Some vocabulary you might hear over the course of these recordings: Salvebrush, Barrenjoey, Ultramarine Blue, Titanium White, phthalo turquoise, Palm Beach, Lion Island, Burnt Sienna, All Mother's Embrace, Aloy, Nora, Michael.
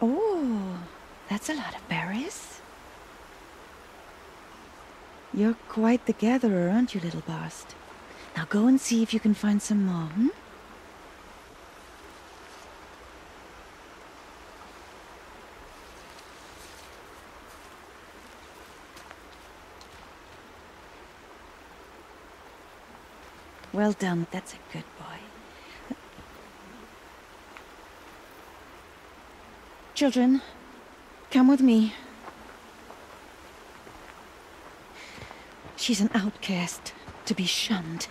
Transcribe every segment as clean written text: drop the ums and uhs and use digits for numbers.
Oh, that's a lot of berries. You're quite the gatherer, aren't you, little Bast? Now go and see if you can find some more, hmm? Well done, that's a good boy. Children, come with me. She's an outcast, to be shunned.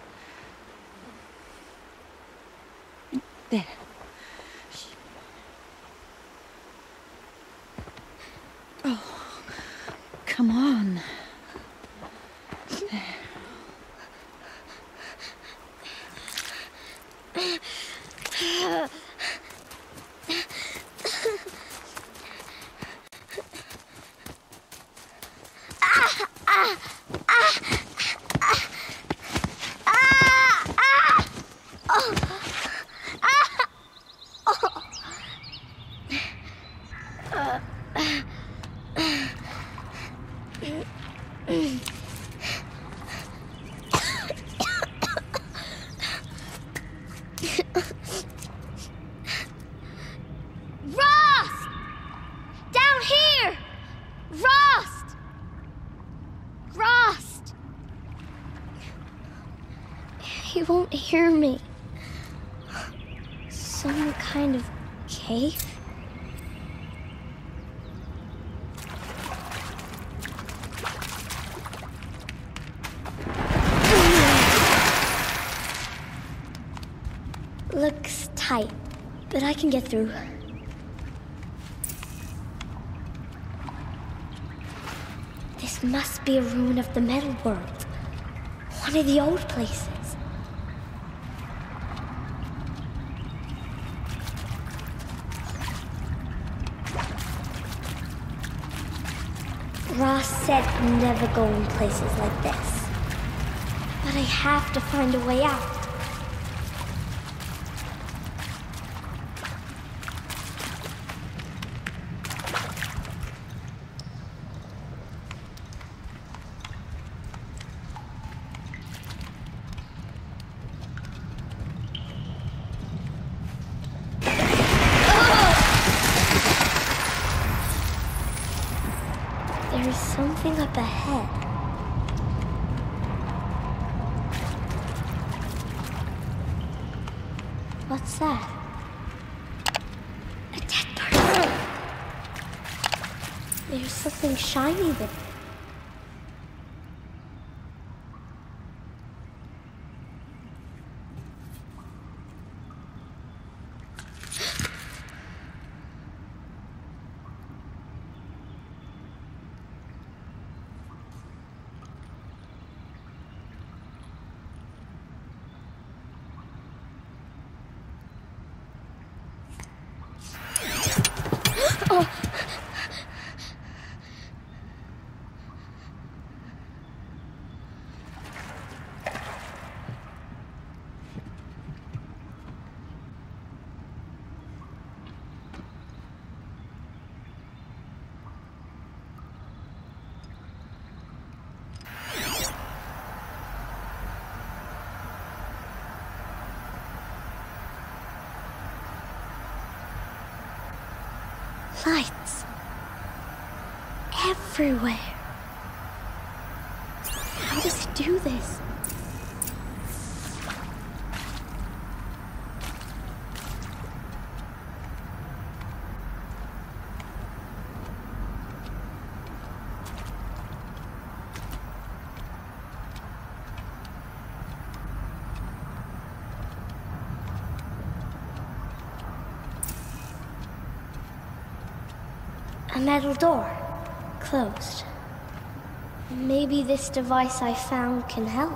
There. Oh, come on. Hear me. Some kind of cave? Looks tight, but I can get through. This must be a ruin of the metal world. One of the old places. Ross said never go in places like this. But I have to find a way out. What's that? A dead person! There's something shiny there. Lights everywhere. How does it do this? A metal door, closed. Maybe this device I found can help.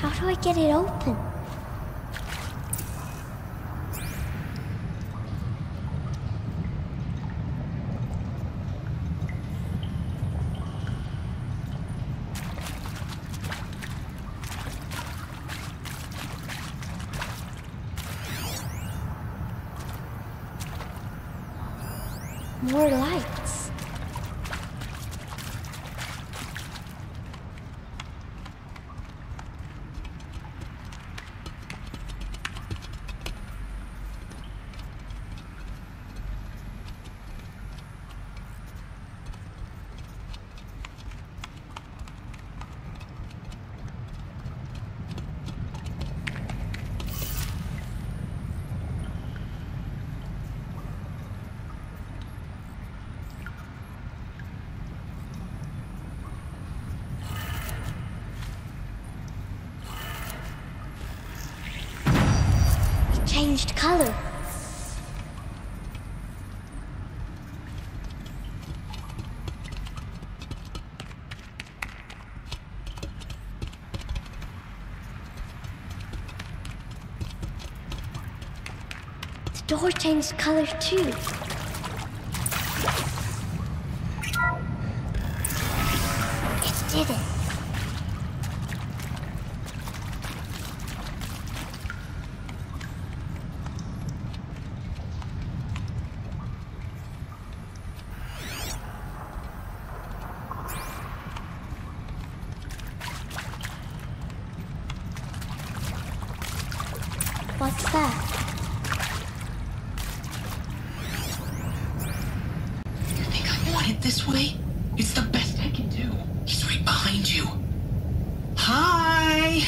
How do I get it open? More lights. Changed color. The door changed color too. It did it. What's that? You think I want it this way? It's the best I can do. He's right behind you. Hi!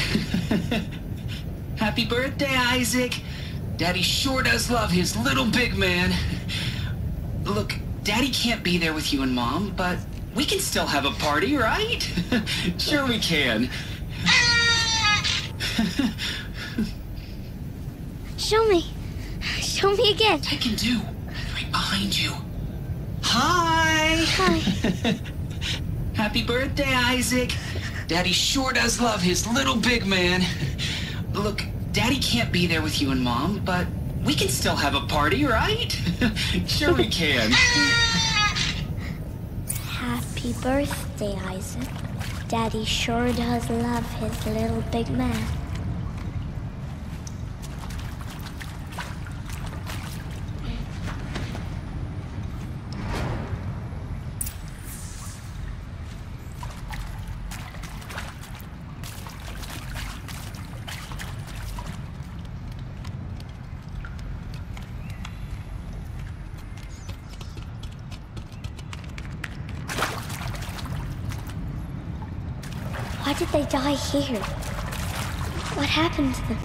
Happy birthday, Isaac. Daddy sure does love his little big man. Look, Daddy can't be there with you and Mom, but we can still have a party, right? Sure we can. Show me again. I can do. Right behind you. Hi. Hi. Happy birthday, Isaac. Daddy sure does love his little big man. Look, Daddy can't be there with you and Mom, but we can still have a party, right? Sure we can. Happy birthday, Isaac. Daddy sure does love his little big man. Why did they die here? What happened to them?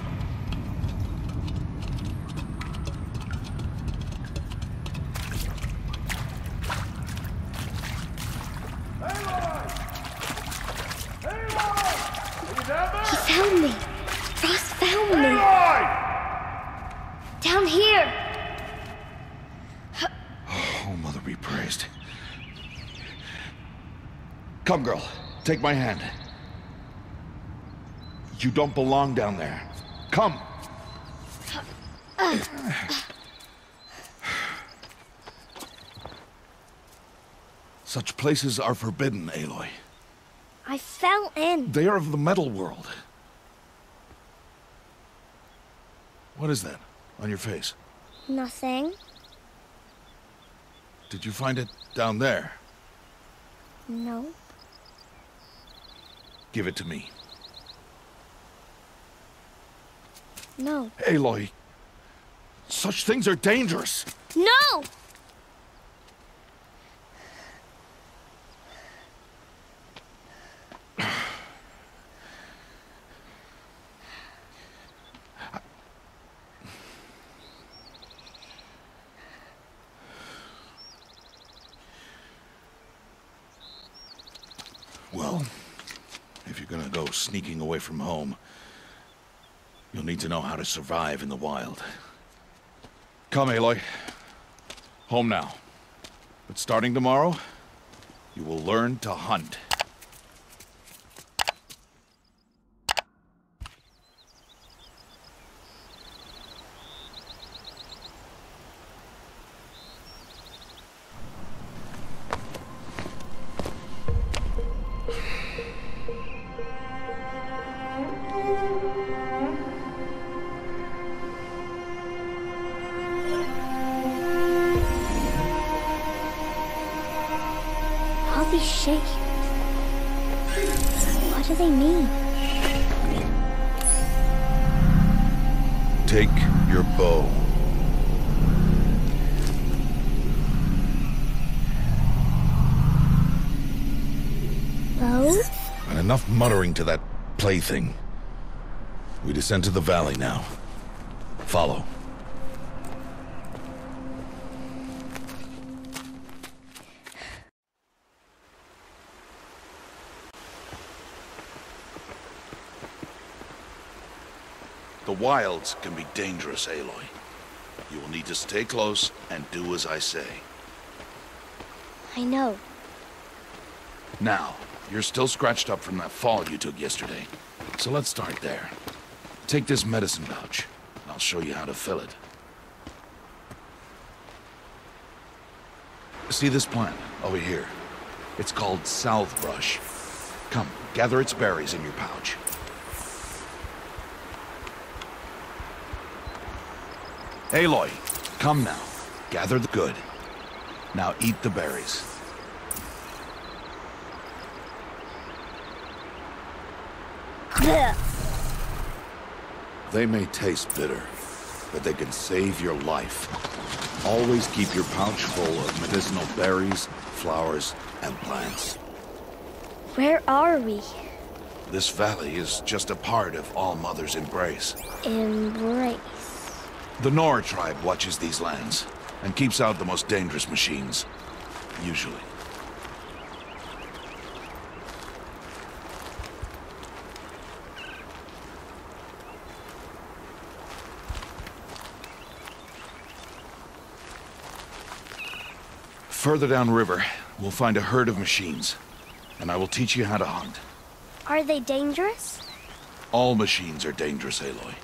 Aloy! He found me! Ross found me! Aloy! Down here! Oh, Mother be praised. Come, girl. Take my hand. You don't belong down there. Come! Such places are forbidden, Aloy. I fell in. They are of the metal world. What is that on your face? Nothing. Did you find it down there? No. Give it to me. No. Aloy, such things are dangerous. No! Well, if you're gonna go sneaking away from home, you'll need to know how to survive in the wild. Come, Aloy. Home now. But starting tomorrow, you will learn to hunt. be shaking. What do they mean? Take your bow. Bow? And enough muttering to that plaything. We descend to the valley now. Follow. The wilds can be dangerous, Aloy. You will need to stay close and do as I say. I know. Now, you're still scratched up from that fall you took yesterday, so let's start there. Take this medicine pouch, and I'll show you how to fill it. See this plant over here? It's called Salvebrush. Come, gather its berries in your pouch. Aloy, come now. Gather the good. Now eat the berries. They may taste bitter, but they can save your life. Always keep your pouch full of medicinal berries, flowers, and plants. Where are we? This valley is just a part of All Mother's Embrace. Embrace? The Nora tribe watches these lands, and keeps out the most dangerous machines, usually. Further downriver, we'll find a herd of machines, and I will teach you how to hunt. Are they dangerous? All machines are dangerous, Aloy.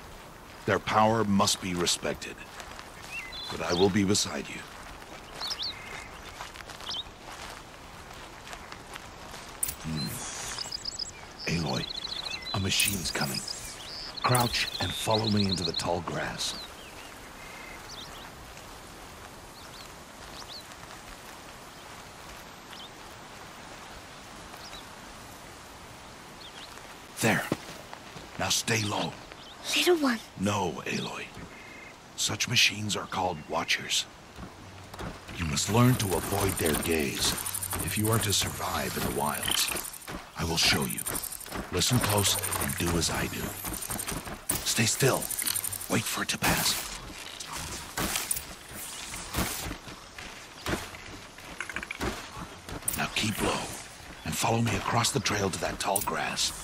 Their power must be respected. But I will be beside you. Aloy, a machine's coming. Crouch and follow me into the tall grass. There. Now stay low. Little one. No, Aloy. Such machines are called watchers. You must learn to avoid their gaze if you are to survive in the wilds. I will show you. Listen close and do as I do. Stay still. Wait for it to pass. Now keep low and follow me across the trail to that tall grass.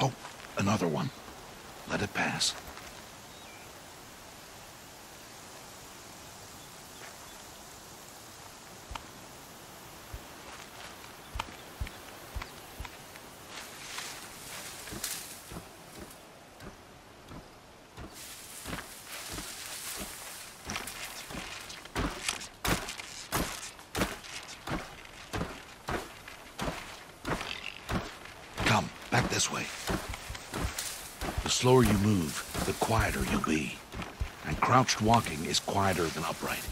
Oh, another one. Let it pass. Come, back this way. The slower you move, the quieter you'll be. And crouched walking is quieter than upright.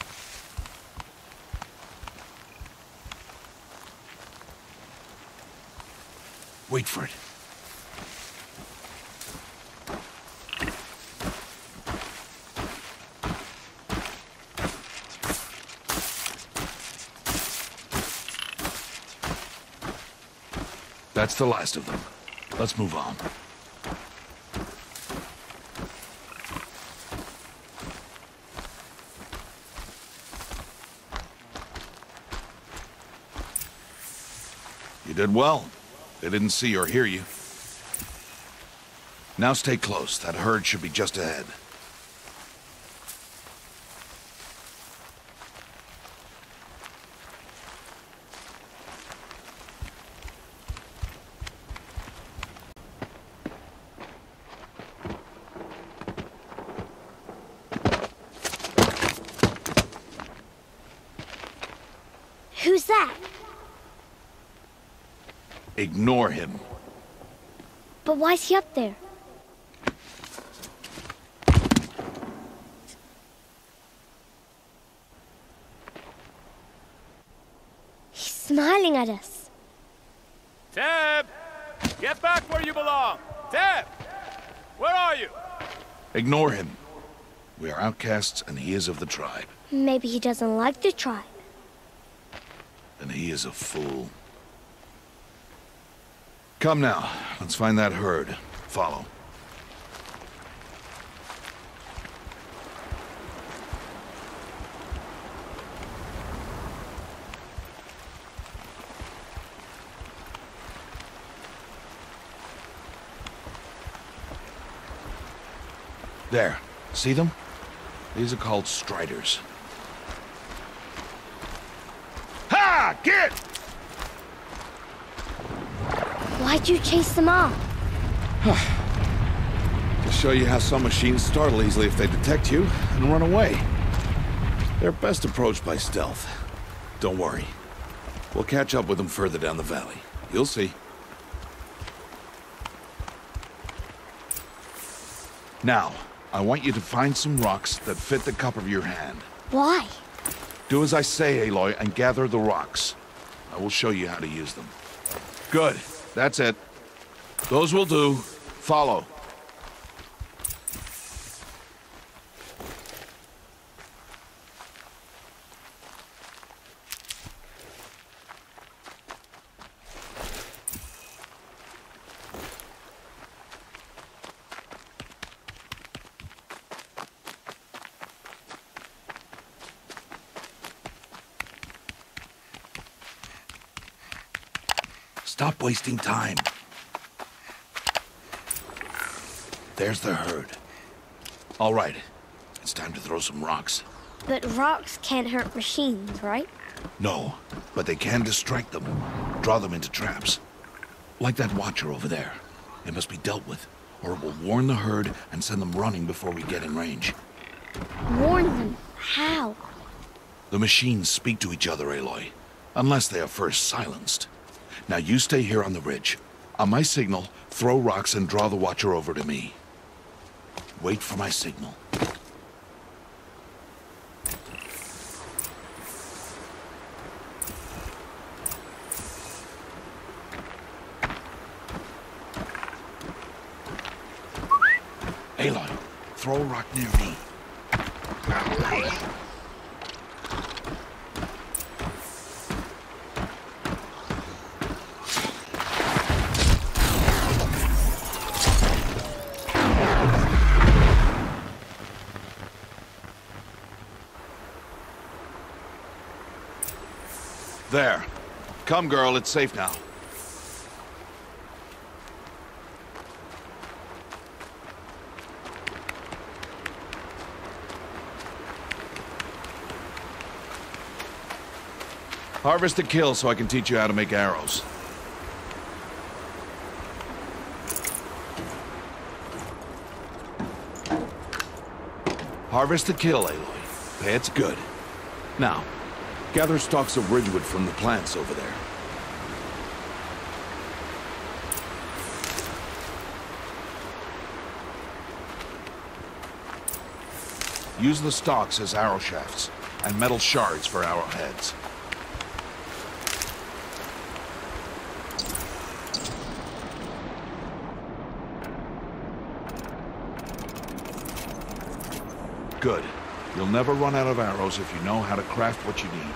Wait for it. That's the last of them. Let's move on. You did well. They didn't see or hear you. Now stay close. That herd should be just ahead. Who's that? Ignore him. But why's he up there? shooting at us. Tab! Get back where you belong! Tab! Where are you? Ignore him. We are outcasts and he is of the tribe. Maybe he doesn't like the tribe. And he is a fool. Come now, let's find that herd. Follow. There. See them? These are called striders. Ha! Get! Why'd you chase them off? To show you how some machines startle easily if they detect you and run away. They're best approached by stealth. Don't worry. We'll catch up with them further down the valley. You'll see. Now, I want you to find some rocks that fit the cup of your hand. Why? Do as I say, Aloy, and gather the rocks. I will show you how to use them. Good. That's it. Those will do. Follow. Stop wasting time. There's the herd. All right, it's time to throw some rocks. But rocks can't hurt machines, right? No, but they can distract them, draw them into traps. Like that watcher over there. It must be dealt with, or it will warn the herd and send them running before we get in range. Warn them? How? The machines speak to each other, Aloy, unless they are first silenced. Now you stay here on the ridge. On my signal, throw rocks and draw the watcher over to me. Wait for my signal. Aloy, throw a rock near me. There. Come, girl, it's safe now. Harvest a kill so I can teach you how to make arrows. Harvest a kill, Aloy. That's good. Now. Gather stalks of ridgewood from the plants over there. Use the stalks as arrow shafts and metal shards for arrowheads. Good. You'll never run out of arrows if you know how to craft what you need.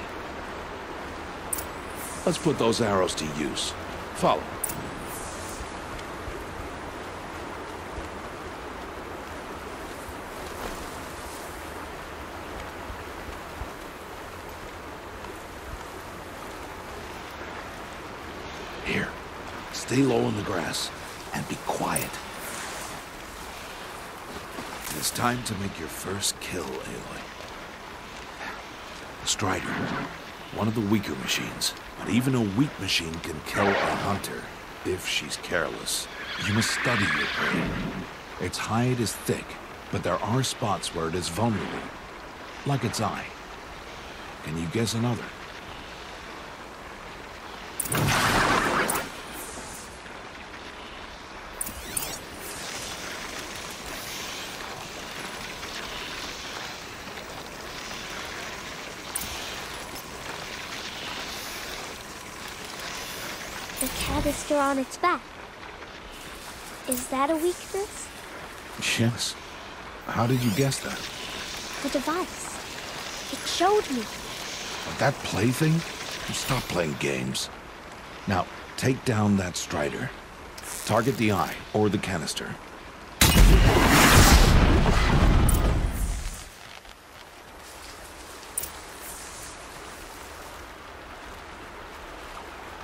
Let's put those arrows to use. Follow. Here. Stay low in the grass and be quiet. It's time to make your first kill, Aloy. The Strider, one of the weaker machines, but even a weak machine can kill a hunter if she's careless. You must study your prey. Its hide is thick, but there are spots where it is vulnerable, like its eye. Can you guess another? canister on its back. Is that a weakness? Yes. How did you guess that? The device. It showed me. That plaything? Stop playing games. Now, take down that Strider. Target the eye or the canister.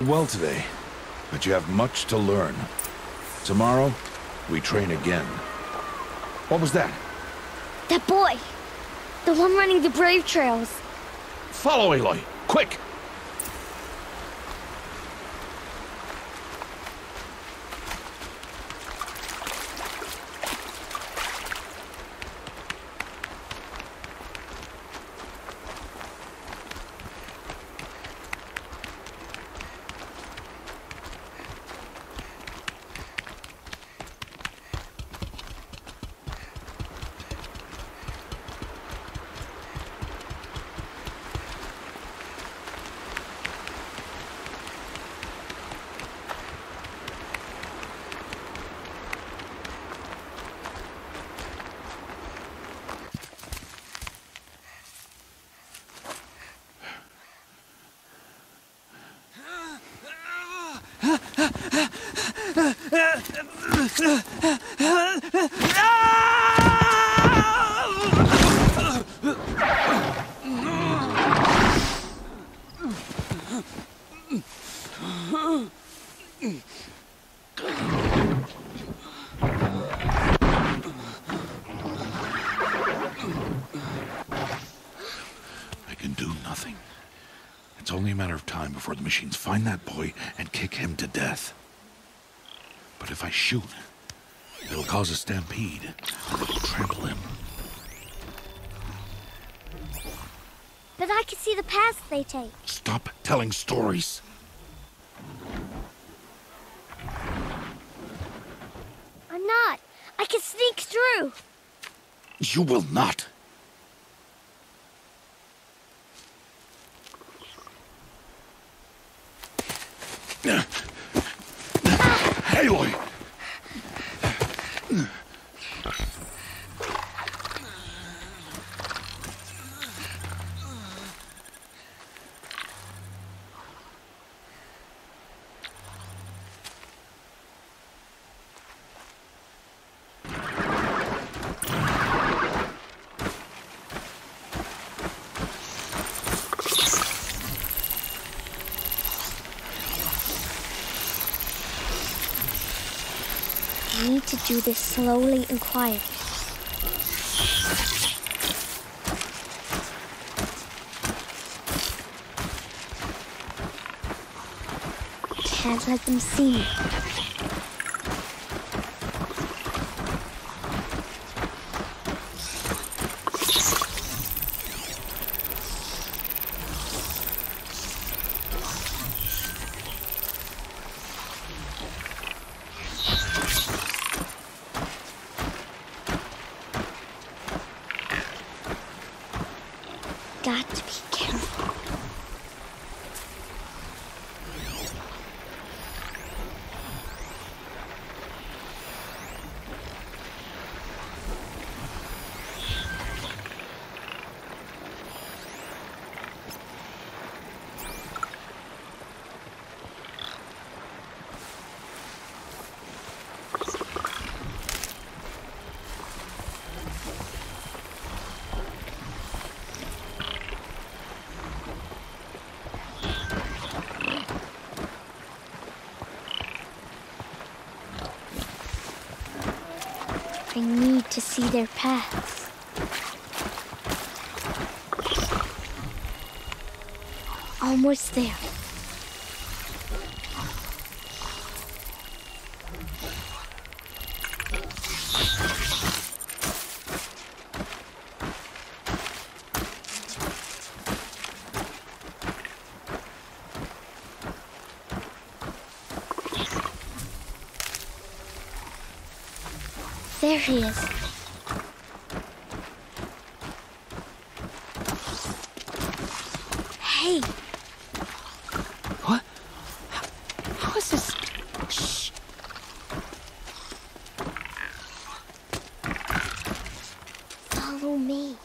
Well today, but you have much to learn. Tomorrow, we train again. What was that? That boy! The one running the brave trails. Follow Aloy, quick! Before the machines find that boy and kick him to death. But if I shoot, it'll cause a stampede and it'll trample him. But I can see the paths they take. Stop telling stories. I'm not. I can sneak through. You will not. Aloy! Do this slowly and quietly. Can't let them see me. I need to see their paths. Almost there. There he is. Hey! What? How is this? me.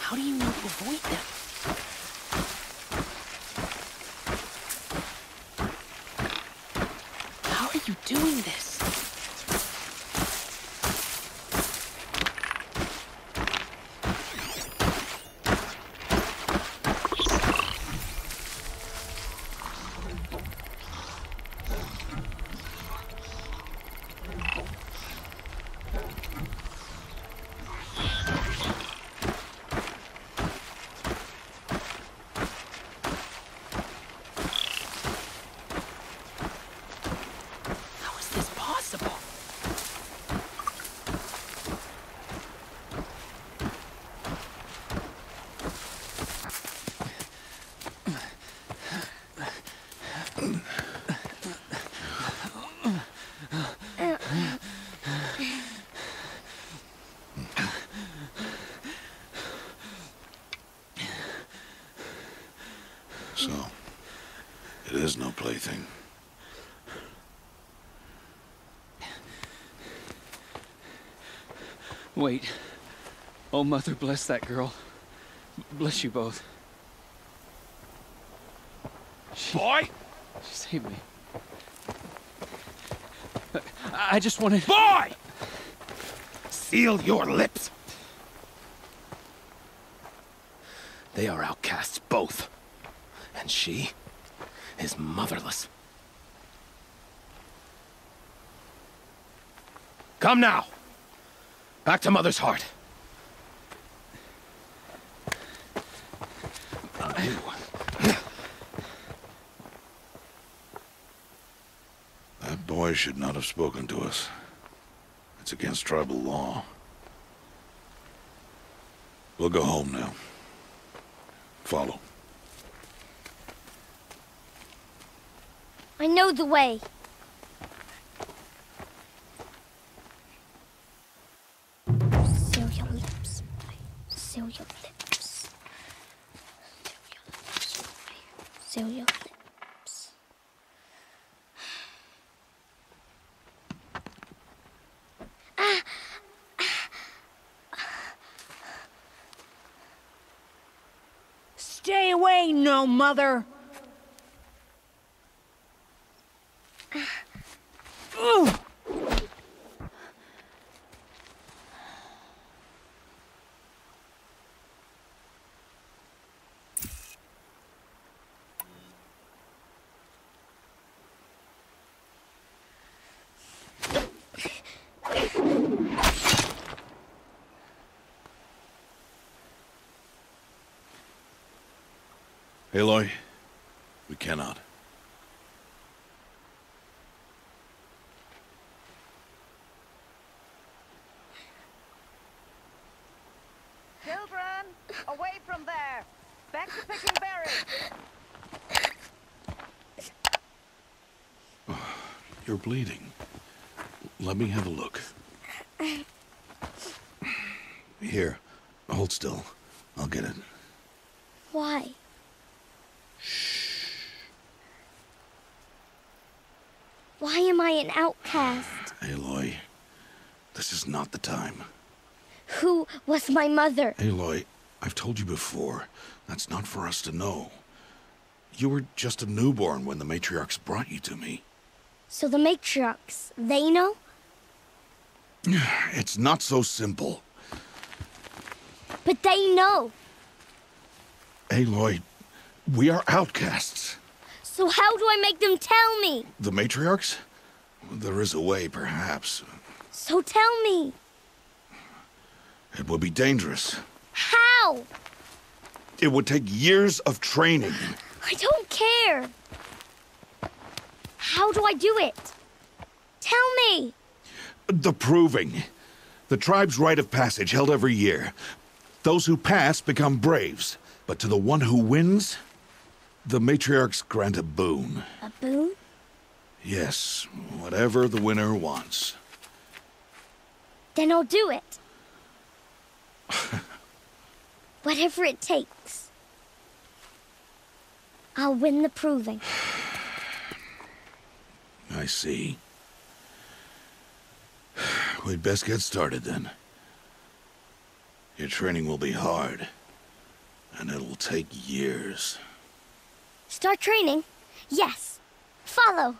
How do you know to avoid them? How are you doing this? There's no plaything. Wait. Oh, Mother, bless that girl. Bless you both. Boy! She saved me. I just wanted... Boy! Seal your lips! They are outcasts, both. And she... is motherless. Come now! Back to Mother's heart. That boy should not have spoken to us. It's against tribal law. We'll go home now. Follow. I know the way. Seal your lips. Seal your lips. Seal your lips. Stay away, no mother. Aloy, we cannot. Children, away from there. Back to picking berries. Oh, you're bleeding. Let me have a look. Here, hold still. I'll get it. Why? Why am I an outcast? Aloy, this is not the time. Who was my mother? Aloy, I've told you before, that's not for us to know. You were just a newborn when the matriarchs brought you to me. So the matriarchs, they know? It's not so simple. But they know. Aloy, we are outcasts. So how do I make them tell me? The matriarchs? There is a way, perhaps. So tell me. It would be dangerous. How? It would take years of training. I don't care. How do I do it? Tell me. The proving. The tribe's rite of passage held every year. Those who pass become braves, but to the one who wins... the matriarchs grant a boon. A boon? Yes, whatever the winner wants. Then I'll do it. Whatever it takes. I'll win the proving. I see. We'd best get started then. Your training will be hard, and it'll take years. Start training? Yes. Follow!